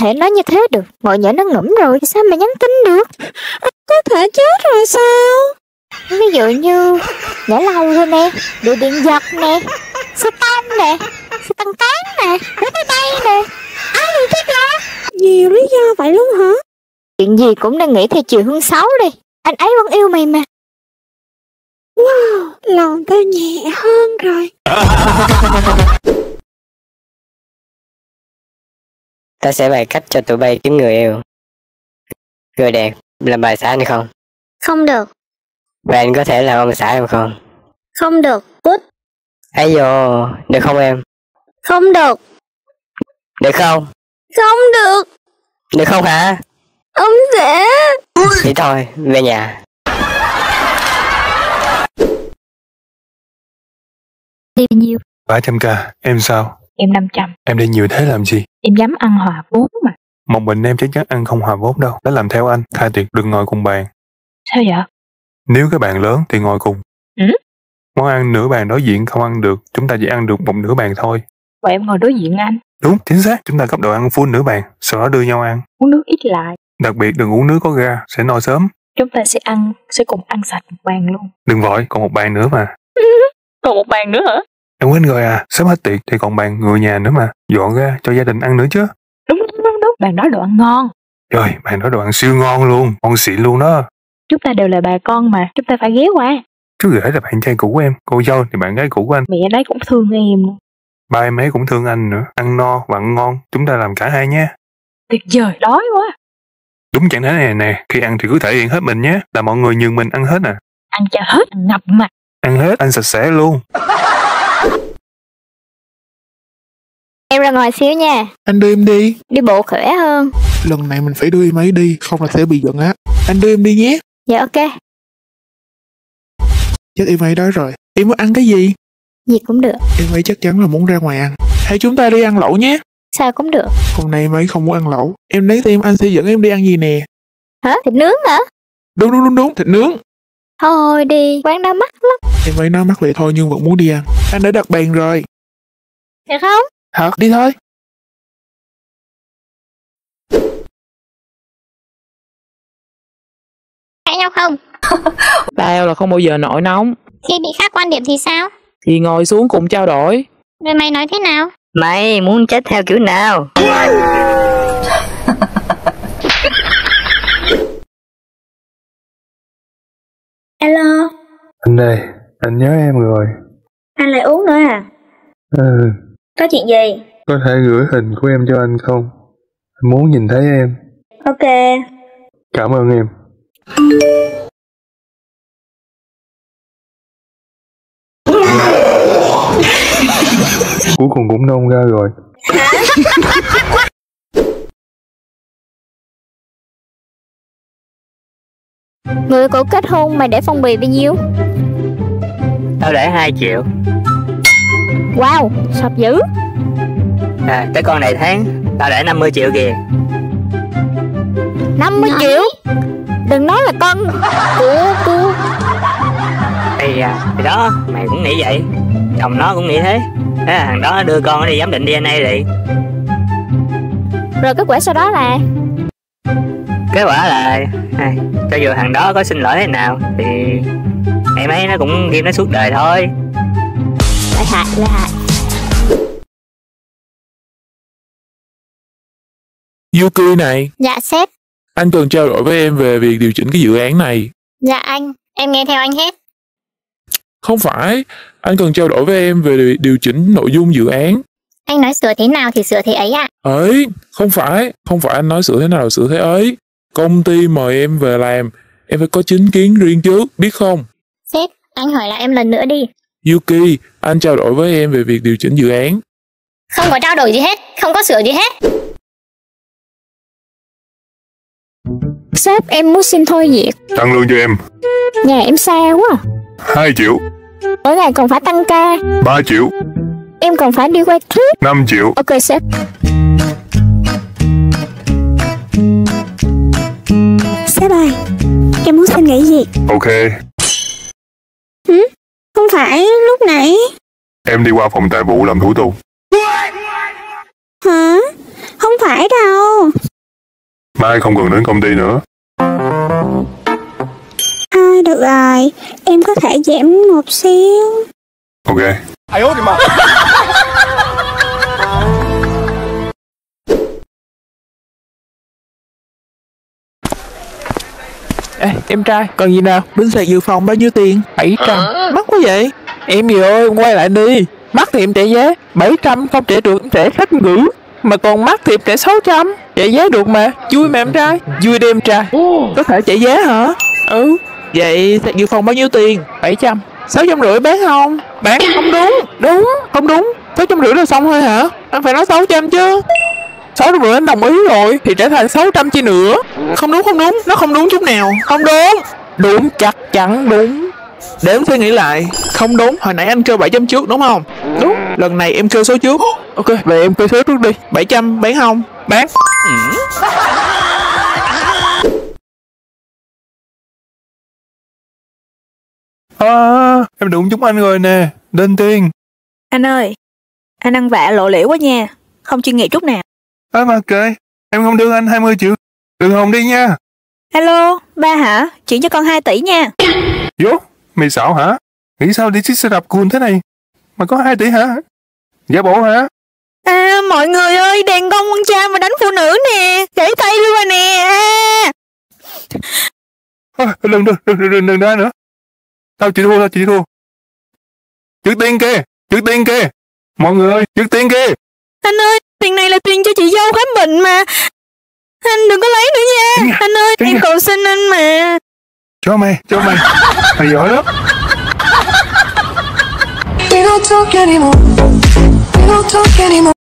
thể nói như thế được, ngồi nhỡ nó ngủm rồi sao mà nhắn tin được. Có thể chết rồi sao? Ví dụ như nhảy lâu thôi nè, bị điện giật nè, xe tăng nè, xe tăng cán nè, rớt máy bay nè, ai thì chết là nhiều lý do vậy luôn hả? Chuyện gì cũng đang nghĩ theo chiều hướng xấu đi, anh ấy vẫn yêu mày mà. Wow, lòng tao nhẹ hơn rồi. Ta sẽ bày cách cho tụi bay kiếm người yêu. Người đẹp làm bà xã anh không? Không được. Và anh có thể làm ông xã em không? Không được, cút. Ây dồ, được không em? Không được. Được không? Không được. Được không hả? Ông sẽ... Thì thôi, về nhà. Đi bao nhiêu? 300k, em sao? Em 500. Em đi nhiều thế làm gì? Em dám ăn hòa vốn mà. Một mình em chắc chắn ăn không hòa vốn đâu. Đã làm theo anh, tha tuyệt đừng ngồi cùng bàn. Sao vậy? Nếu cái bàn lớn thì ngồi cùng. Ừ? Món ăn nửa bàn đối diện không ăn được, chúng ta chỉ ăn được một nửa bàn thôi. Vậy em ngồi đối diện anh. Đúng, chính xác. Chúng ta cấp đồ ăn full nửa bàn, sau đó đưa nhau ăn. Uống nước ít lại. Đặc biệt đừng uống nước có ga, sẽ no sớm. Chúng ta sẽ cùng ăn sạch một bàn luôn. Đừng vội, còn một bàn nữa mà. Còn một bàn nữa hả? Em quên rồi à, sớm hết tiệc thì còn bàn người nhà nữa mà. Dọn ra cho gia đình ăn nữa chứ. Đúng, bàn đó đồ ăn ngon. Trời, bàn đó đồ ăn siêu ngon luôn, ngon xịn luôn đó. Chúng ta đều là bà con mà, chúng ta phải ghé qua. Chú rể là bạn trai cũ của em, cô dâu thì bạn gái cũ của anh. Mẹ đấy cũng thương em. Ba em ấy cũng thương anh nữa, ăn no và ăn ngon, chúng ta làm cả hai nhé. Tuyệt vời, đói quá. Đúng trạng thái này nè, khi ăn thì cứ thể hiện hết mình nhé, là mọi người nhường mình ăn hết nè. Ăn cho hết, ăn ngập mà. Ăn hết, ăn sạch sẽ luôn. Em ra ngoài xíu nha. Anh đưa em đi. Đi bộ khỏe hơn. Lần này mình phải đưa em ấy đi, không là sẽ bị giận á. Anh đưa em đi nhé. Dạ ok. Chắc em ấy đói rồi. Em muốn ăn cái gì? Gì cũng được. Em ấy chắc chắn là muốn ra ngoài ăn. Hay chúng ta đi ăn lẩu nhé. Sao cũng được. Hôm nay em ấy không muốn ăn lẩu. Em lấy thêm anh sẽ dẫn em đi ăn gì nè? Hả? Thịt nướng hả? Đúng, thịt nướng. Thôi đi, quán đó mắc lắm. Em ấy nói mắc vậy thôi nhưng vẫn muốn đi ăn. Anh đã đặt bàn rồi. Thật không? Thật, đi thôi. Cãi nhau không? Tao là không bao giờ nổi nóng. Khi bị khác quan điểm thì sao? Thì ngồi xuống cùng trao đổi. Rồi mày nói thế nào? Mày muốn chết theo kiểu nào? Alo. Anh đây, anh nhớ em rồi. Anh lại uống nữa à? Ừ. Có chuyện gì? Có thể gửi hình của em cho anh không? Anh muốn nhìn thấy em. Ok. Cảm ơn em. Cuối cùng cũng nôn ra rồi. Người cũ kết hôn mày để phong bì bao nhiêu? Tao để 2 triệu. Wow, sập dữ. À, tới con này tháng tao để 50 triệu kìa. 50 triệu? Đừng nói là con của. Ê à, thì đó, mày cũng nghĩ vậy. Chồng nó cũng nghĩ thế. Thế là thằng đó đưa con đi giám định DNA đi. Rồi kết quả sau đó là? Kết quả là cho dù thằng đó có xin lỗi thế nào thì em ấy nó cũng ghi nó suốt đời thôi. Lại hại. Yukui này. Dạ sếp. Anh cần trao đổi với em về việc điều chỉnh cái dự án này. Dạ anh, em nghe theo anh hết. Không phải, anh cần trao đổi với em về điều chỉnh nội dung dự án. Anh nói sửa thế nào thì sửa thế ấy ạ. À? Ấy, không phải anh nói sửa thế nào sửa thế ấy. Công ty mời em về làm, em phải có chính kiến riêng trước, biết không? Sếp, anh hỏi lại em lần nữa đi. Yuki, anh trao đổi với em về việc điều chỉnh dự án. Không có trao đổi gì hết, không có sửa gì hết. Sếp, em muốn xin thôi việc. Tăng lương cho em. Nhà em xa quá. 2 triệu. Mỗi ngày còn phải tăng ca. 3 triệu. Em còn phải đi quay clip. 5 triệu. Ok sếp. Sếp ơi, em muốn xin nghỉ việc. Ok. Không phải lúc nãy em đi qua phòng tài vụ làm thủ tục hả? Không phải đâu. mai không cần đến công ty nữa. Thôi được rồi, em có thể giảm một xíu. Ok. Ai ố thì mà. Ê, em trai, cần gì nào? Bến xe dự phòng bao nhiêu tiền? 700. Mắc quá vậy? Em gì ơi, em quay lại đi. Mắc thì em trả giá 700, không trả được em trả khách ngữ. Mà còn mắc thì em trả 600. Trả giá được mà, vui mà em trai. Vui đi em trai. Có thể trả giá hả? Ừ. Vậy dự phòng bao nhiêu tiền? 700. 650 bán không? Bán không đúng. Đúng, không đúng. 650 là xong thôi hả? Anh phải nói 600 chứ. 650 anh đồng ý rồi thì trở thành 600 chi nữa. Không đúng, không đúng. Nó không đúng chút nào. Không đúng. Đúng, chắc chắn đúng. Để em suy nghĩ lại. Không đúng, hồi nãy anh kêu 700 trước đúng không? Đúng. Lần này em kêu số trước. Ok, vậy em kêu số trước đi. 700 bán không? Bán. Em đụng chúng anh rồi nè. Lên tiếng. Anh ơi, anh ăn vạ lộ liễu quá nha. Không chuyên nghiệp chút nào. À mà kệ, em không đưa anh 20 triệu đường hồng đi nha. Alo, ba hả? Chuyển cho con 2 tỷ nha. Vô, mày xạo hả? Nghĩ sao đi chiếc xe đạp cool thế này? Mà có 2 tỷ hả? Giả bộ hả? À, mọi người ơi, đàn ông con trai mà đánh phụ nữ nè. Gãy tay luôn rồi nè. À, đừng ra nữa. Tao chịu thua, tao chịu thua. Trước tiên kìa, trước tiên kìa. Mọi người ơi, trước tiên kìa. Anh ơi, tiền này là tiền cho chị dâu khám bệnh mà. Anh đừng có lấy nữa nha. Chính anh ơi, em cầu xin anh mà. Cho mày. Mày giỏi lắm.